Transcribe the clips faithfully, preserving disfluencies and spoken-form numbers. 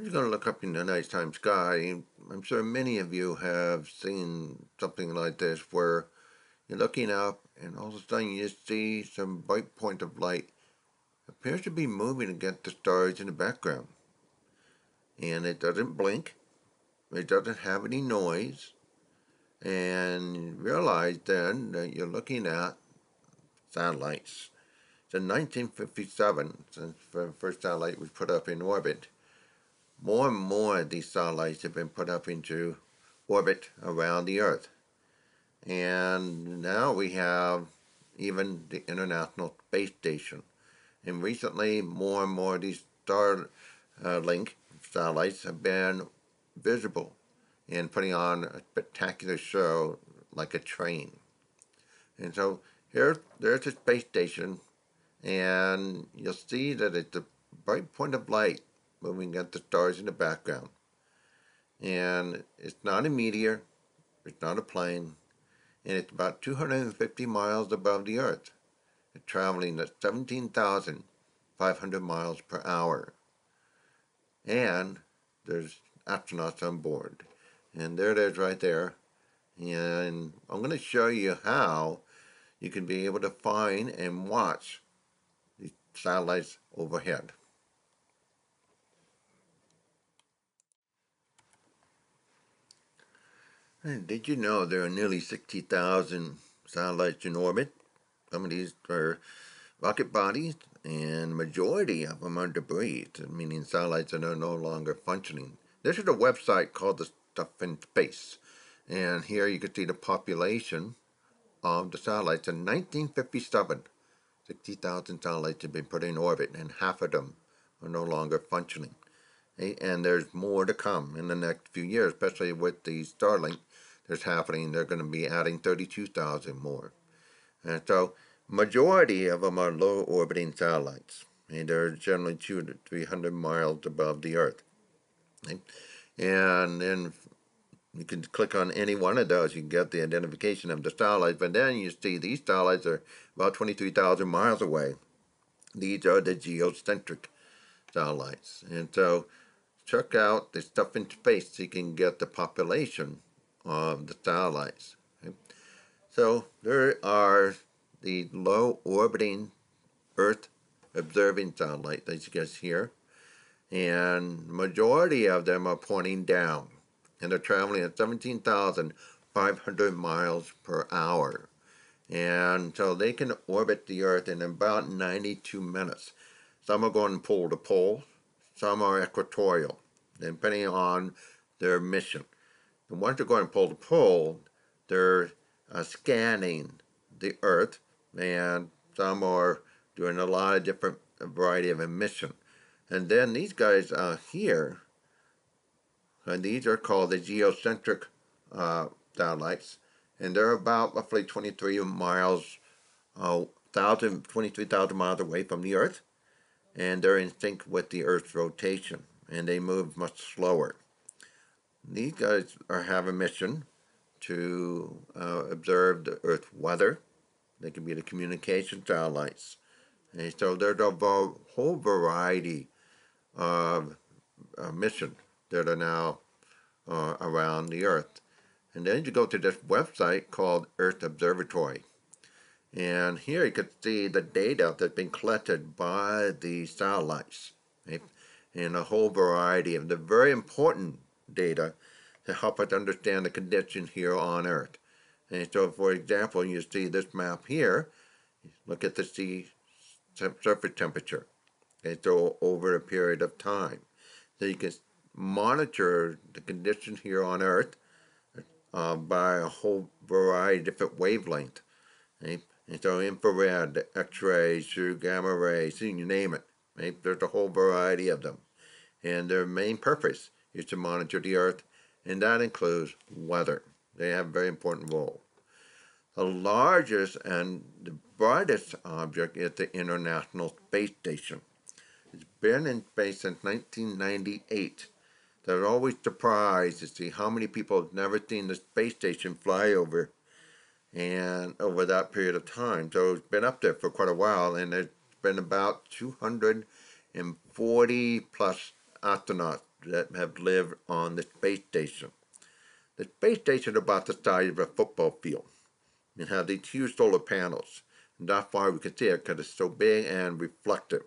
You're going to look up in the nighttime sky. I'm sure many of you have seen something like this where you're looking up and all of a sudden you just see some bright point of light. It appears to be moving against the stars in the background. And it doesn't blink. It doesn't have any noise. And you realize then that you're looking at satellites. So in nineteen fifty-seven, since the first satellite was put up in orbit, more and more of these satellites have been put up into orbit around the Earth. And now we have even the International Space Station. And recently, more and more of these Starlink satellites have been visible and putting on a spectacular show like a train. And so here, there's a space station, and you'll see that it's a bright point of light moving at the stars in the background. And it's not a meteor, it's not a plane, and it's about two hundred fifty miles above the Earth. It's traveling at seventeen thousand five hundred miles per hour. And there's astronauts on board. And there it is right there. And I'm going to show you how you can be able to find and watch the satellites overhead. And did you know there are nearly sixty thousand satellites in orbit? Some of these are rocket bodies, and the majority of them are debris, meaning satellites that are no longer functioning. This is a website called The Stuff in Space, and here you can see the population of the satellites. In nineteen fifty-seven, sixty thousand satellites have been put in orbit, and half of them are no longer functioning. And there's more to come in the next few years, especially with the Starlink that's happening. They're going to be adding thirty-two thousand more. And so majority of them are low orbiting satellites, and they're generally two to three hundred miles above the Earth. And then you can click on any one of those, you can get the identification of the satellites, but then you see these satellites are about twenty-three thousand miles away. These are the geocentric satellites. And so check out The Stuff in Space so you can get the population of the satellites. So there are the low orbiting Earth observing satellites, as you guys hear. And majority of them are pointing down, and they're traveling at seventeen thousand five hundred miles per hour. And so they can orbit the Earth in about ninety-two minutes. Some are going pole to pole, some are equatorial, depending on their mission. And once they're going pole to pole, they're uh, scanning the Earth, and some are doing a lot of different variety of emission. And then these guys out here, and these are called the geocentric uh, satellites, and they're about roughly twenty-three miles, uh, twenty-three thousand miles away from the Earth, and they're in sync with the Earth's rotation, and they move much slower. These guys are, have a mission to uh, observe the Earth's weather. They can be the communication satellites. And so there's a whole variety of uh, missions that are now uh, around the Earth. And then you go to this website called Earth Observatory. And here you can see the data that's been collected by the satellites, right? And a whole variety of the very important data to help us understand the condition here on Earth. And so, for example, you see this map here. Look at the sea surface temperature, and so over a period of time. So you can monitor the condition here on Earth uh, by a whole variety of different wavelengths. Right? And so infrared, X-rays, gamma rays, you name it. Right? There's a whole variety of them. And their main purpose is to monitor the Earth, and that includes weather. They have a very important role. The largest and the brightest object is the International Space Station. It's been in space since nineteen ninety-eight. They're always surprised to see how many people have never seen the space station fly over, and over that period of time. So it's been up there for quite a while, and there's been about two hundred forty plus astronauts that have lived on the space station. The space station is about the size of a football field and has these huge solar panels. And that's why we can see it, because it's so big and reflective.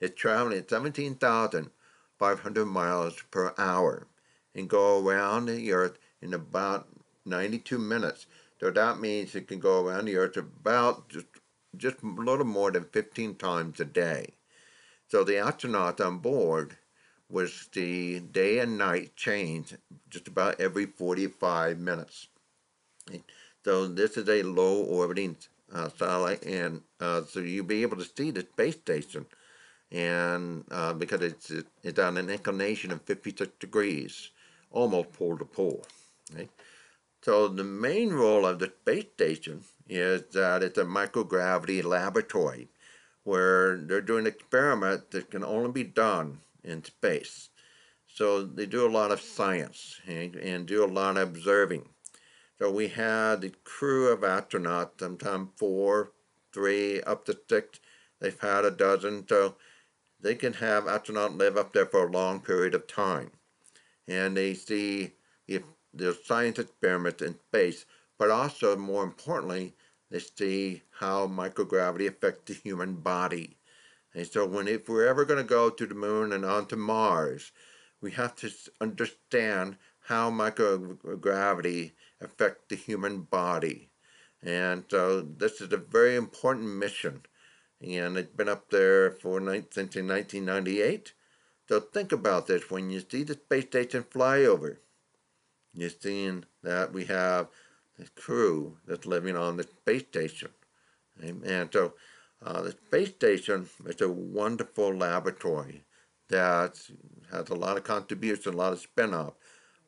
It's traveling at seventeen thousand five hundred miles per hour and go around the Earth in about ninety-two minutes. So that means it can go around the Earth about just, just a little more than fifteen times a day. So the astronauts on board was the day and night change just about every forty-five minutes. So this is a low orbiting uh, satellite, and uh, so you'll be able to see the space station, and uh, because it's it's on an inclination of fifty-six degrees, almost pole to pole. Right? So the main role of the space station is that it's a microgravity laboratory where they're doing experiments that can only be done in space. So they do a lot of science and, and do a lot of observing. So we had the crew of astronauts, sometimes four, three, up to six. They've had a dozen, so they can have astronauts live up there for a long period of time. And they see if there's science experiments in space, but also more importantly, they see how microgravity affects the human body. And so when if we're ever going to go to the moon and onto Mars, we have to understand how microgravity affects the human body. And so this is a very important mission. And it's been up there for since nineteen ninety-eight. So think about this. When you see the space station flyover, you're seeing that we have the crew that's living on the space station. And so uh, the space station is a wonderful laboratory that has a lot of contribution, a lot of spin-off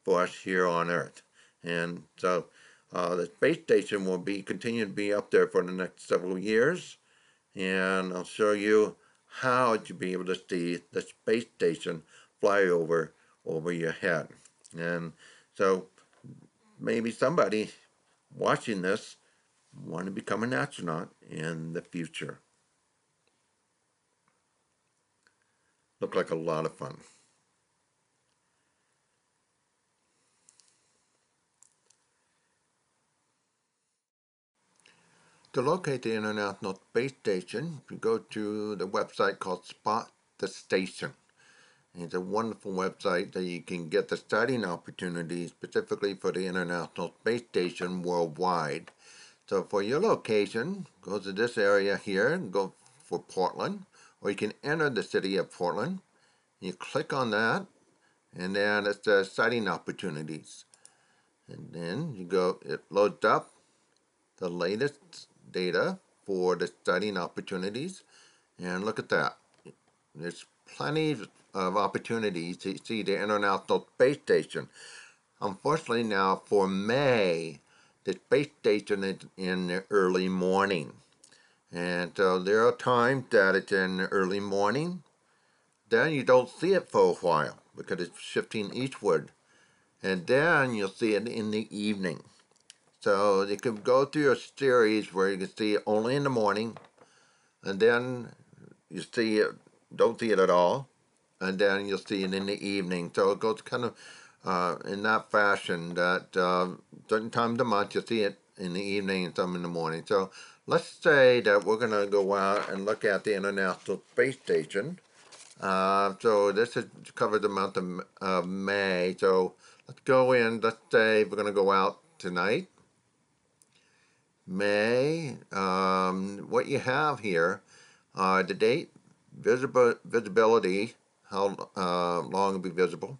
for us here on Earth. And so uh, the space station will be continue to be up there for the next several years. And I'll show you how to be able to see the space station fly over, over your head. And so maybe somebody watching this want to become an astronaut in the future. Looked like a lot of fun. To locate the International Space Station, you go to the website called Spot the Station. It's a wonderful website that you can get the studying opportunities specifically for the International Space Station worldwide. So for your location, go to this area here and go for Portland, or you can enter the city of Portland. You click on that, and then it says Sighting Opportunities. And then you go, it loads up the latest data for the studying opportunities, and look at that. There's plenty of opportunities to see the International Space Station. Unfortunately now for May, the space station is in the early morning. And so there are times that it's in the early morning. Then you don't see it for a while because it's shifting eastward. And then you'll see it in the evening. So you can go through a series where you can see it only in the morning, and then you see it, don't see it at all, and then you'll see it in the evening. So it goes kind of uh, in that fashion that uh, certain times of the month you see it in the evening and some in the morning. So let's say that we're going to go out and look at the International Space Station. Uh, so this is, covers the month of uh, May. So let's go in, let's say we're going to go out tonight. May, um, what you have here are uh, the date, visibi visibility, how uh, long it'll be visible,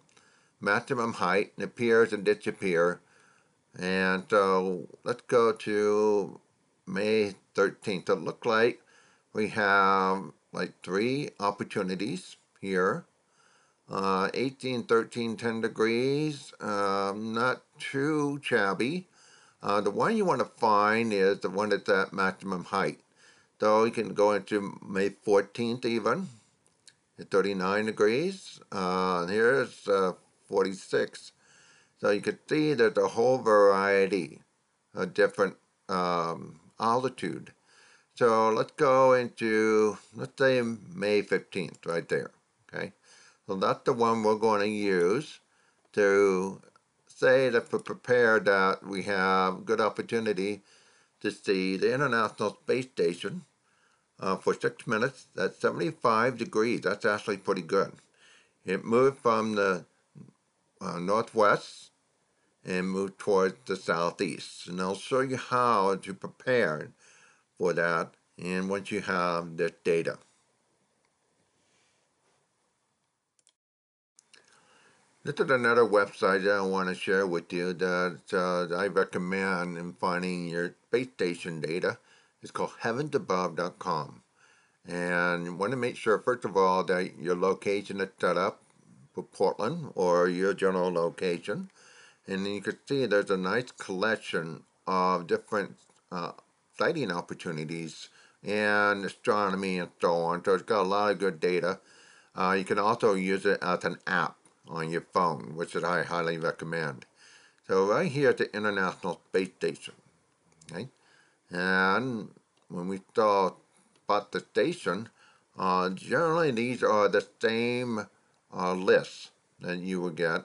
maximum height, and appears and disappears. And so let's go to May thirteenth. So it looks like we have like three opportunities here. Uh, eighteen, thirteen, ten degrees, um, not too shabby. Uh, the one you want to find is the one that's at maximum height. So you can go into May fourteenth even, at thirty-nine degrees. Uh, here's uh, forty-six. So you can see there's a whole variety of different um, altitude. So let's go into, let's say May fifteenth right there, okay? So that's the one we're going to use to say that we're prepared that we have good opportunity to see the International Space Station uh, for six minutes at seventy-five degrees. That's actually pretty good. It moved from the uh, northwest and moved towards the southeast. And I'll show you how to prepare for that and once you have this data. This is another website that I want to share with you that uh, I recommend in finding your space station data. It's called heavens above dot com. And you want to make sure, first of all, that your location is set up for Portland or your general location. And then you can see there's a nice collection of different uh, sighting opportunities and astronomy and so on. So it's got a lot of good data. Uh, you can also use it as an app on your phone, which I highly recommend. So right here at the International Space Station, okay? And when we saw Spot the Station, uh, generally these are the same uh, lists that you will get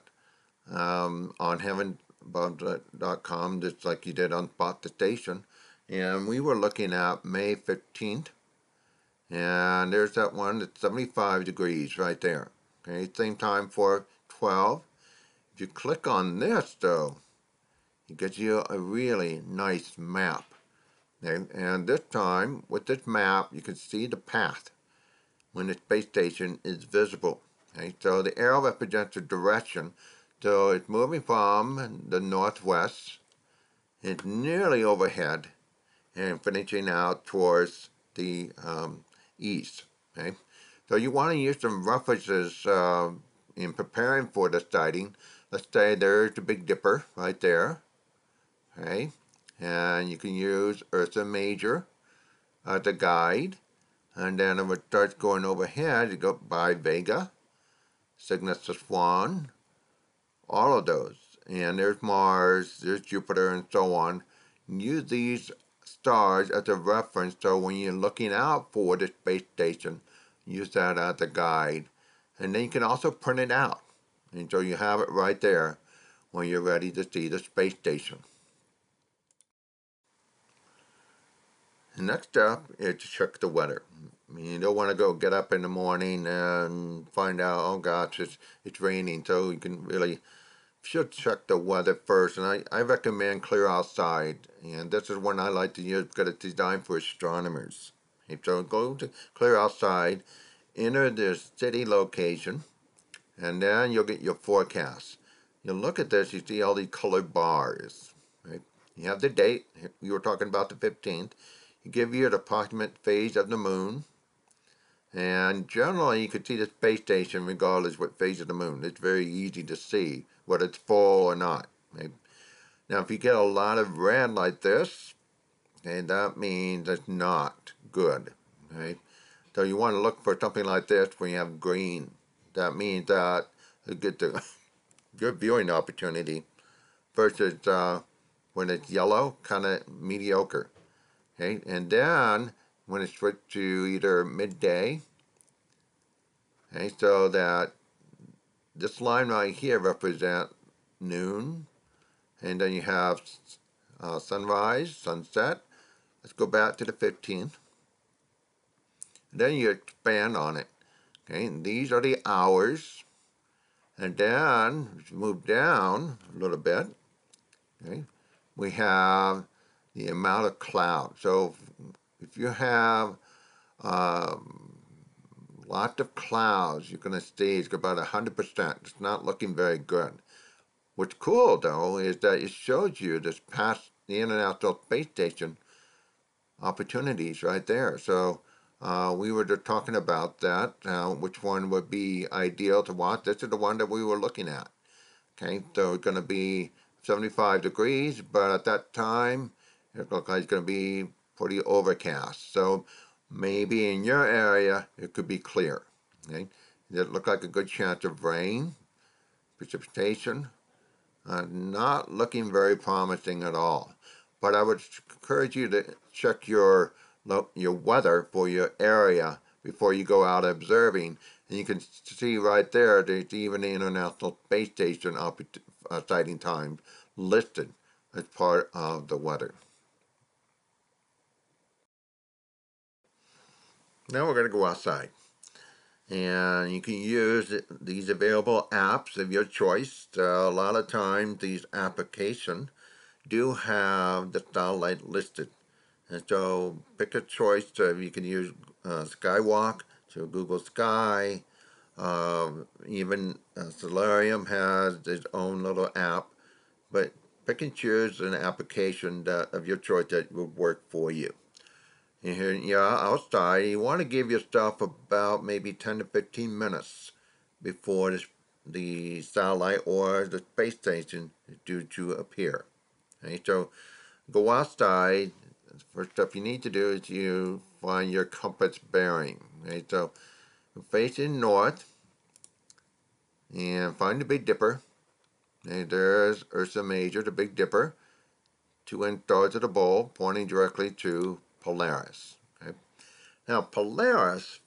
um, on heaven above dot com, just like you did on Spot the Station. And we were looking at May fifteenth, and there's that one that's seventy-five degrees right there. Okay, same time for twelve. If you click on this though, it gives you a really nice map. Okay? And this time, with this map, you can see the path when the space station is visible. Okay? So the arrow represents the direction. So it's moving from the northwest, it's nearly overhead, and finishing out towards the um, east. Okay? So you want to use some references uh, in preparing for the sighting. Let's say there's the Big Dipper right there, okay? And you can use Ursa Major as a guide. And then if it starts going overhead, you go by Vega, Cygnus the Swan, all of those. And there's Mars, there's Jupiter, and so on. Use these stars as a reference, so when you're looking out for the space station, use that as a guide. And then you can also print it out. And so you have it right there when you're ready to see the space station. The next step is to check the weather. I mean, you don't want to go get up in the morning and find out, oh gosh, it's, it's raining. So you can really should check the weather first. And I, I recommend Clear Outside. And this is one I like to use because it's designed for astronomers. So go to Clear Outside, enter the city location, and then you'll get your forecast. You look at this, you see all these colored bars. Right? You have the date, we were talking about the fifteenth. You give you the approximate phase of the moon. And generally you can see the space station regardless what phase of the moon. It's very easy to see whether it's full or not. Right? Now if you get a lot of red like this, and that means it's not good, right? So you want to look for something like this when you have green. That means that you get the good viewing opportunity versus uh, when it's yellow, kind of mediocre, okay? And then when it switches to either midday, okay, so that this line right here represents noon, and then you have uh, sunrise, sunset. Let's go back to the fifteenth. Then you expand on it. Okay, and these are the hours. And then move down a little bit. Okay, we have the amount of cloud. So if you have um, lots of clouds, you're going to see it's about one hundred percent. It's not looking very good. What's cool though is that it shows you this past the International Space Station opportunities right there. So uh, we were just talking about that, uh, which one would be ideal to watch. This is the one that we were looking at. Okay, so it's going to be seventy-five degrees, but at that time it looks like it's going to be pretty overcast. So maybe in your area it could be clear. Okay, it looked like a good chance of rain, precipitation, uh, not looking very promising at all. But I would encourage you to check your your weather for your area before you go out observing. And you can see right there, there's even the International Space Station uh, sighting times listed as part of the weather. Now we're going to go outside. And you can use these available apps of your choice. Uh, a lot of times these applications do have the satellite listed. And so pick a choice. So you can use uh, Skywalk, so Google Sky. Uh, even uh, Stellarium has its own little app. But pick and choose an application that, of your choice that will work for you. And here, yeah, outside, you want to give yourself about maybe ten to fifteen minutes before this, the satellite or the space station is due to appear. Okay, so go outside. The first step you need to do is you find your compass bearing. Okay, so facing north and find the Big Dipper. And there's Ursa Major, the Big Dipper. Two stars of the bowl pointing directly to Polaris. Okay? Now Polaris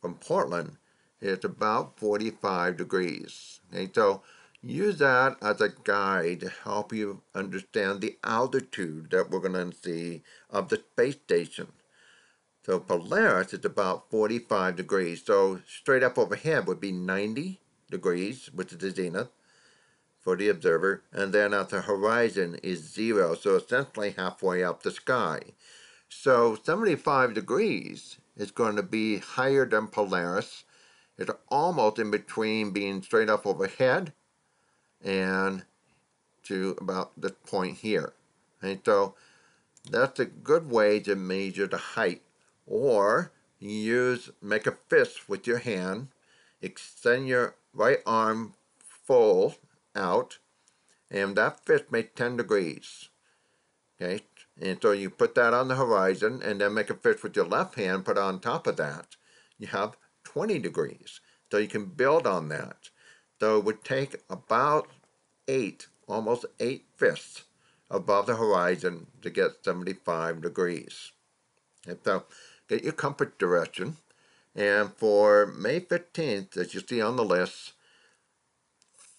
from Portland is about forty-five degrees. Okay? So use that as a guide to help you understand the altitude that we're going to see of the space station. So Polaris is about forty-five degrees. So straight up overhead would be ninety degrees, which is the zenith for the observer. And then at the horizon is zero. So essentially halfway up the sky. So seventy-five degrees is going to be higher than Polaris. It's almost in between being straight up overhead and to about this point here. And so that's a good way to measure the height. Or you use, make a fist with your hand, extend your right arm full out, and that fist makes ten degrees. Okay. And so you put that on the horizon and then make a fist with your left hand, put on top of that. You have twenty degrees. So you can build on that. So it would take about eight, almost eight fists above the horizon to get seventy-five degrees. And so get your compass direction. And for May fifteenth, as you see on the list,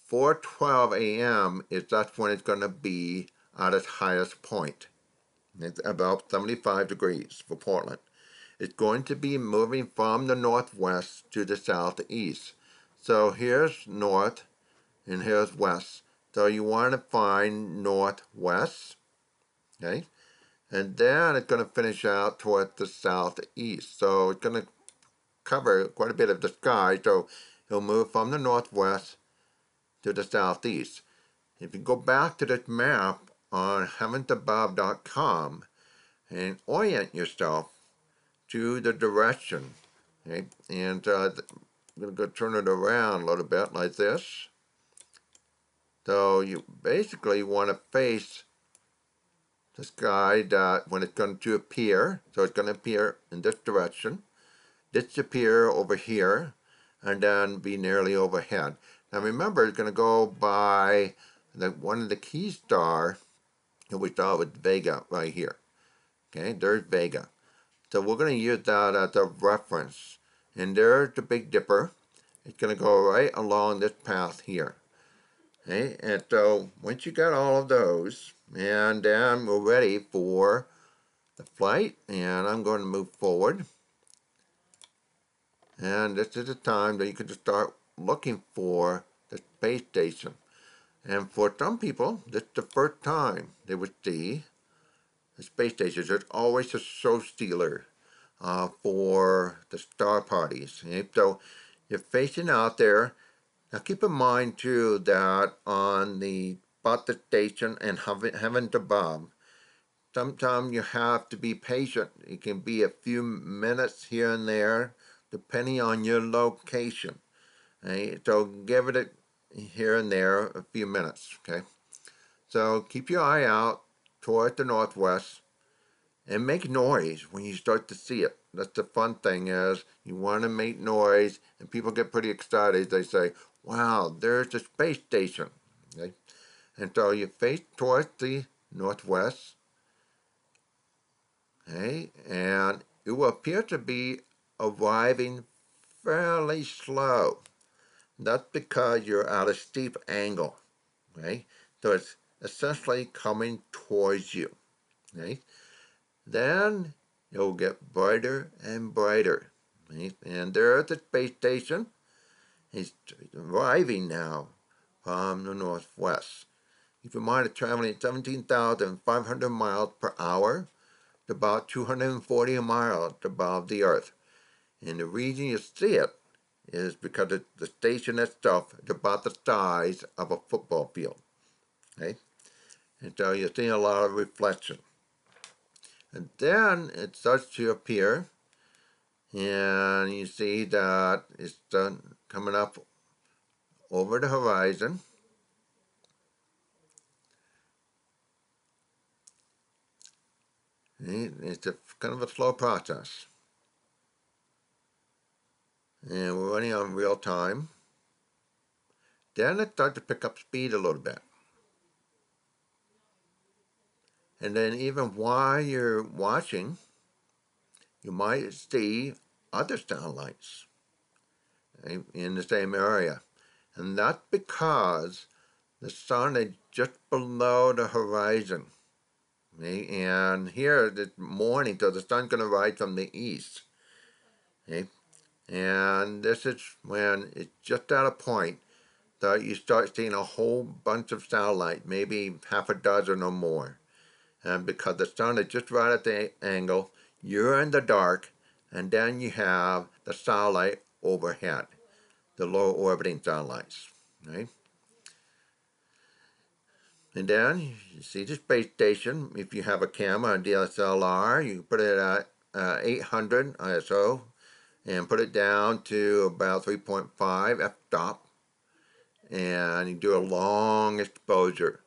four twelve a m is that's when it's going to be at its highest point. It's about seventy-five degrees for Portland. It's going to be moving from the northwest to the southeast. So here's north and here's west. So you want to find northwest. Okay? And then it's going to finish out toward the southeast. So it's going to cover quite a bit of the sky. So it'll move from the northwest to the southeast. If you go back to this map on heavens above dot com and orient yourself to the direction. Okay? And uh, I'm going to go turn it around a little bit like this. So you basically want to face the sky that when it's going to appear. So it's going to appear in this direction, disappear over here, and then be nearly overhead. Now remember, it's going to go by the, one of the key stars that we saw was Vega right here. Okay, there's Vega. So we're going to use that as a reference. And there's the Big Dipper. It's going to go right along this path here. Okay, and so once you got all of those, and then we're ready for the flight. And I'm going to move forward. And this is the time that you can just start looking for the space station. And for some people, this is the first time they would see the space station. There's always a show stealer uh, for the star parties. Okay? So you're facing out there. Now keep in mind too that on the Spot the Station and Heavens Above, sometimes you have to be patient. It can be a few minutes here and there, depending on your location. Okay? So give it a here and there a few minutes. Okay, so keep your eye out toward the northwest and make noise when you start to see it. That's the fun thing, is you want to make noise, and people get pretty excited. They say, wow, there's the space station. Okay, and so you face towards the northwest. Okay, and it will appear to be arriving fairly slow. That's because you're at a steep angle, okay? So it's essentially coming towards you, okay? Then you'll get brighter and brighter, okay? And there's the space station. It's arriving now from the northwest. Keep in mind, it's traveling at seventeen thousand five hundred miles per hour, to about two hundred forty miles above the Earth. And the reason you see it is because the station itself is about the size of a football field. Okay? And so you see a lot of reflection. And then it starts to appear, and you see that it's coming up over the horizon. It's a, kind of a slow process. And we're running on real time. Then it starts to pick up speed a little bit. And then even while you're watching, you might see other satellites in the same area. And that's because the sun is just below the horizon. Okay, and here this morning, so the sun's going to rise from the east. Okay, and this is when it's just at a point that you start seeing a whole bunch of satellites, maybe half a dozen or more. And because the sun is just right at the angle, you're in the dark, and then you have the satellite overhead, the low orbiting satellites. Right? And then you see the space station. If you have a camera, a D S L R, you can put it at uh, eight hundred I S O and put it down to about three point five f-stop. And you do a long exposure.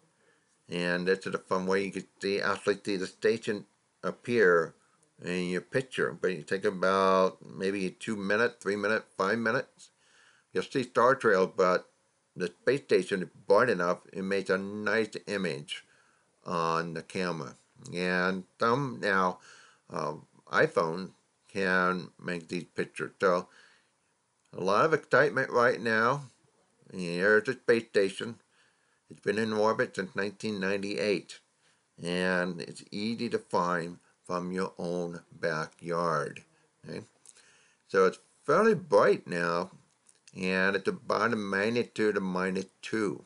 And that's a fun way you can see, actually see the station appear in your picture. But you take about maybe two minutes, three minutes, five minutes. You'll see star trails, but the space station is bright enough, it makes a nice image on the camera. And some now, uh, iPhone can make these pictures. So, a lot of excitement right now. And here's the space station. It's been in orbit since nineteen ninety-eight. And it's easy to find from your own backyard. Okay? So, it's fairly bright now. And it's about a magnitude of minus two.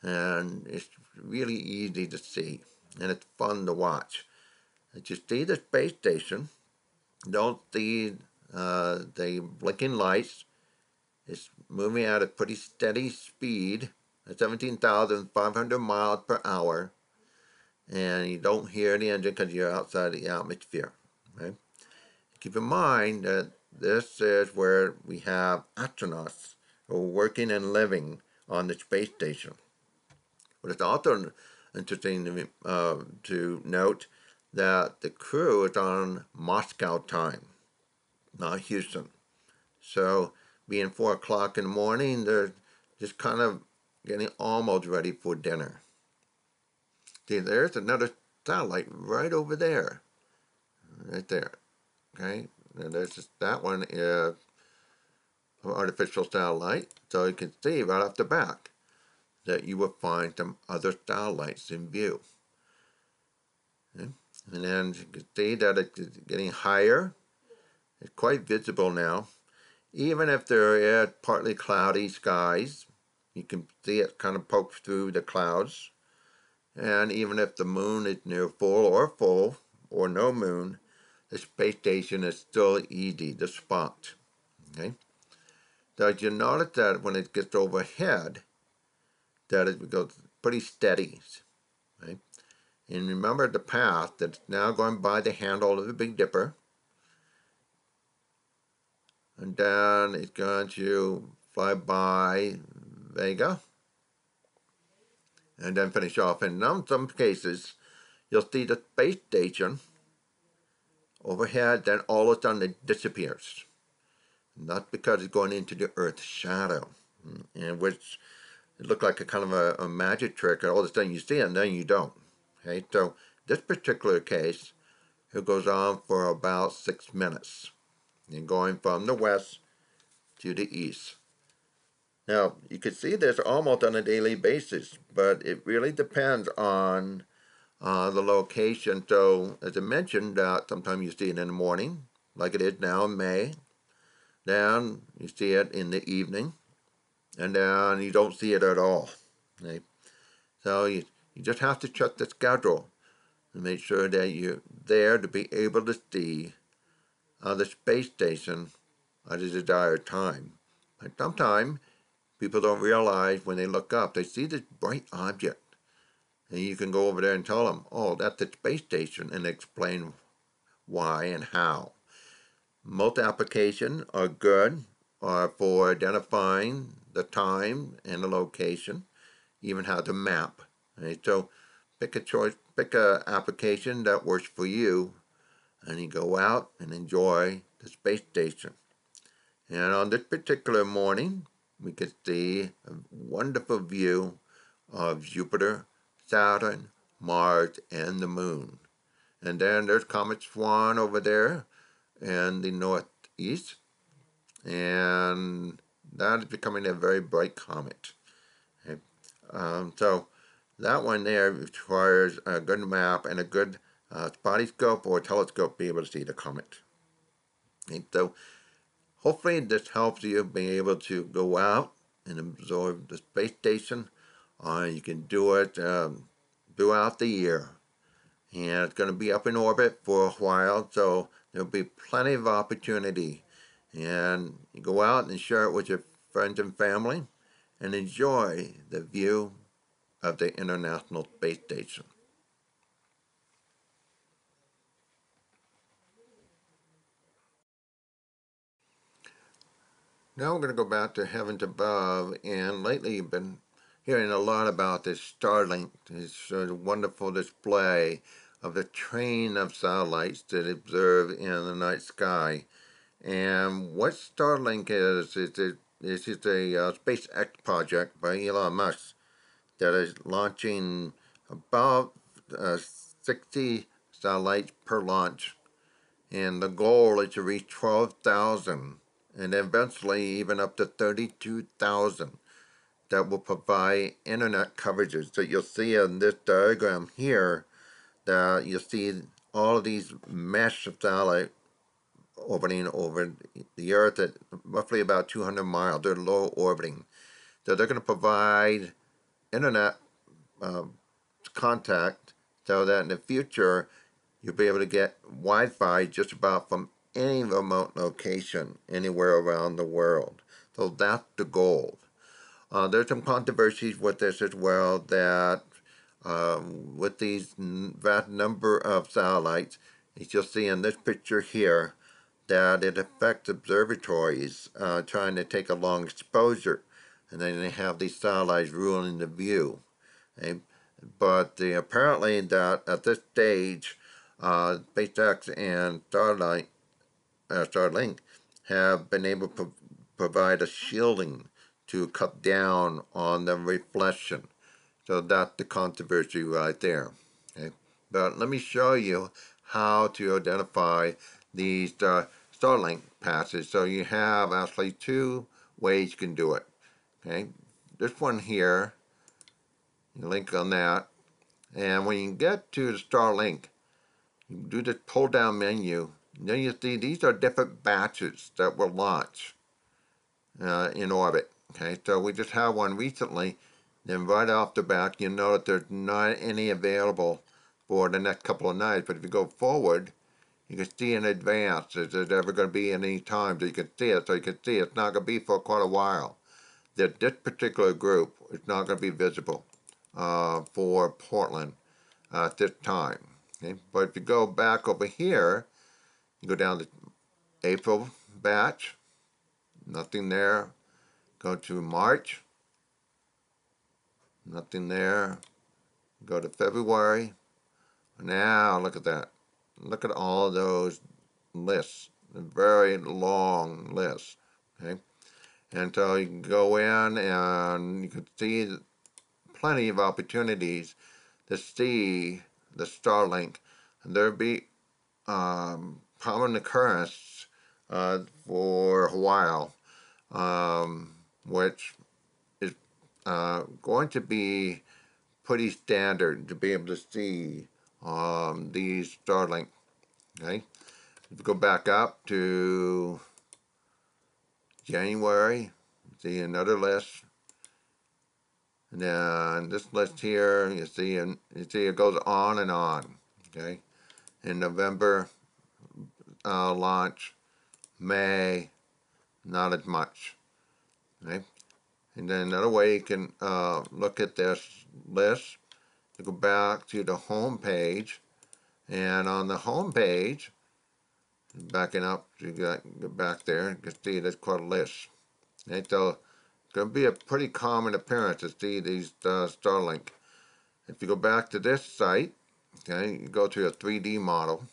And it's really easy to see. And it's fun to watch. As you see the space station, don't see uh, the blinking lights. It's moving at a pretty steady speed, at seventeen thousand five hundred miles per hour. And you don't hear the engine because you're outside the atmosphere. Okay? Keep in mind that this is where we have astronauts who are working and living on the space station. But it's also interesting to, me, uh, to note that the crew is on Moscow time, not Houston. So being four o'clock in the morning, they're just kind of getting almost ready for dinner. See, there's another satellite right over there. Right there. Okay? And there's just, that one is an artificial satellite. So you can see right off the back that you will find some other satellites in view. Okay. And then you can see that it's getting higher. It's quite visible now. Even if there is partly cloudy skies, you can see it kind of pokes through the clouds. And even if the moon is near full or full or no moon, the space station is still easy to spot. Okay? So you notice that when it gets overhead, that it goes pretty steady. Okay? And remember the path that's now going by the handle of the Big Dipper. And then it's going to fly by Vega. And then finish off. And in some cases, you'll see the space station overhead, then all of a sudden it disappears. Not because it's going into the Earth's shadow, in which it looked like a kind of a, a magic trick, and all of a sudden you see it and then you don't. Okay, so this particular case, it goes on for about six minutes, and going from the west to the east. Now, you can see this almost on a daily basis, but it really depends on uh, the location. So, as I mentioned, uh, sometimes you see it in the morning, like it is now in May. Then you see it in the evening, and then you don't see it at all. Okay? So you, you just have to check the schedule and make sure that you're there to be able to see uh, the space station at the desired time. And sometimes people don't realize when they look up, they see this bright object. And you can go over there and tell them, oh, that's the space station, and explain why and how. Most applications are good are for identifying the time and the location, even how to map. Right? So pick a choice, pick an application that works for you, and you go out and enjoy the space station. And on this particular morning, we could see a wonderful view of Jupiter, Saturn, Mars, and the Moon. And then there's Comet Swan over there in the northeast, and that is becoming a very bright comet. Okay. Um, so that one there requires a good map and a good uh, spotyscope or telescope to be able to see the comet. Okay. So hopefully this helps you be able to go out and observe the space station. Uh, you can do it um, throughout the year. And it's going to be up in orbit for a while, so there'll be plenty of opportunity. And you go out and share it with your friends and family and enjoy the view of the International Space Station. Now we're going to go back to Heavens Above, and lately you've been hearing a lot about this Starlink, this wonderful display of the train of satellites that observe in the night sky. And what Starlink is, it's a, it's a uh, SpaceX project by Elon Musk that is launching about uh, sixty satellites per launch. And the goal is to reach twelve thousand and eventually even up to thirty-two thousand that will provide internet coverages. So you'll see in this diagram here that you'll see all of these mesh of satellites orbiting over the Earth at roughly about two hundred miles. They're low orbiting. So they're going to provide internet uh, contact so that in the future you'll be able to get Wi-Fi just about from any remote location anywhere around the world. So that's the goal. Uh, there's some controversies with this as well, that uh, with these vast number of satellites, as you'll see in this picture here, that it affects observatories uh, trying to take a long exposure, and then they have these satellites ruining the view. And, but the, apparently that at this stage, uh, SpaceX and Starlink, uh, Starlink have been able to pro provide a shielding to cut down on the reflection. So that's the controversy right there. Okay? But let me show you how to identify these uh, Starlink passes. So you have actually two ways you can do it. Okay, this one here, you link on that, and when you get to the Starlink, you do this pull down menu, and then you see these are different batches that were launched uh, in orbit. Okay, so we just had one recently, then right off the bat you notice there's not any available for the next couple of nights, but if you go forward, you can see in advance if there's ever going to be any time that you can see it, so you can see it's not going to be for quite a while. That this particular group is not going to be visible uh, for Portland uh, at this time. Okay? But if you go back over here, you go down to April batch, nothing there. Go to March, nothing there. Go to February. Now look at that. Look at all those lists, a very long list. Okay? And so you can go in and you can see plenty of opportunities to see the Starlink. And there'll be um, common occurrence uh, for a while. um, which is uh, going to be pretty standard to be able to see um, these Starlink. Okay, if we go back up to January, see another list. And then this list here, you see, and you see it goes on and on. Okay, in November uh, launch, May, not as much. Okay, and then another way you can uh, look at this list, you go back to the home page, and on the home page, backing up, you got go back there, you can see there's quite a list. Okay, so going to be a pretty common appearance to see these uh, Starlink. If you go back to this site, okay, you go to a three D model,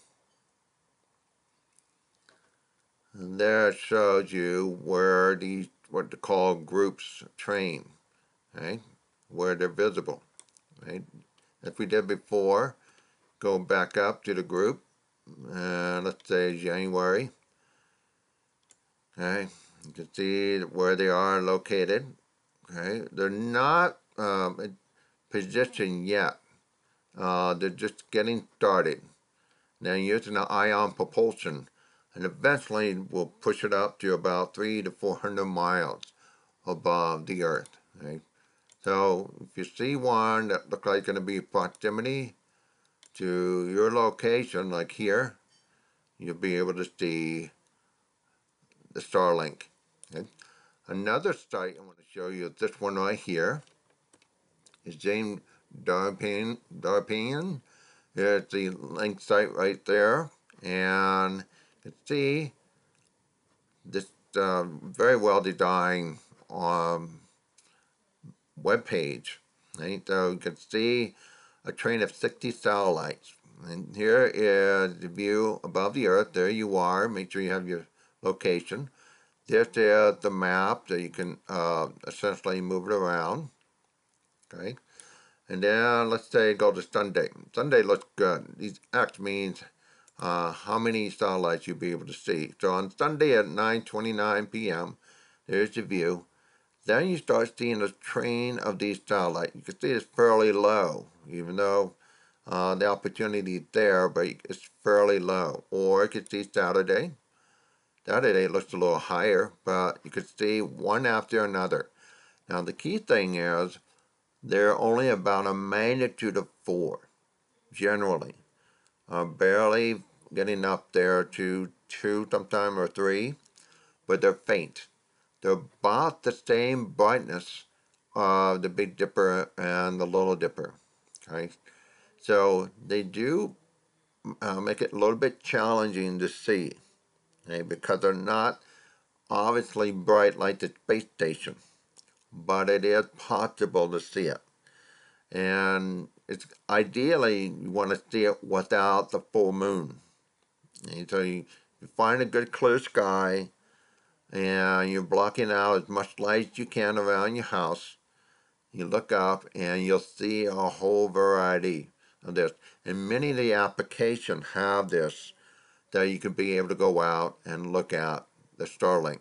and there it shows you where these what they call groups train, okay, where they're visible. Right? If we did before, go back up to the group, uh, let's say January, okay. You can see where they are located. Okay, they're not um, positioned yet. Uh, they're just getting started. They're using the ion propulsion, and eventually we'll push it up to about three to four hundred miles above the Earth. Okay? So if you see one that looks like it's going to be proximity to your location, like here, you'll be able to see the Starlink. Okay. Another site I want to show you is this one right here. It's James Darpin. Darpin. It's the link site right there, and you can see this uh, very well designed um, web page. Right? So you can see a train of sixty satellites, and here is the view above the Earth. There you are. Make sure you have your location. This is the map that you can uh, essentially move it around. Okay, and then let's say go to Sunday. Sunday looks good. These X means uh, how many satellites you'll be able to see. So on Sunday at nine twenty-nine p m, there's the view. Then you start seeing a train of these satellites. You can see it's fairly low, even though uh, the opportunity is there, but it's fairly low. Or you could see Saturday. Saturday looks a little higher, but you could see one after another. Now the key thing is they're only about a magnitude of four, generally. Uh, barely getting up there to two sometime or three, but they're faint. They're about the same brightness of the Big Dipper and the Little Dipper. Okay, so they do uh, make it a little bit challenging to see. Okay, because they're not obviously bright like the space station, but it is possible to see it, and it's ideally you want to see it without the full moon. And so you, you find a good clear sky, and you're blocking out as much light as you can around your house. You look up, and you'll see a whole variety of this, and many of the applications have this. That you could be able to go out and look at the Starlink.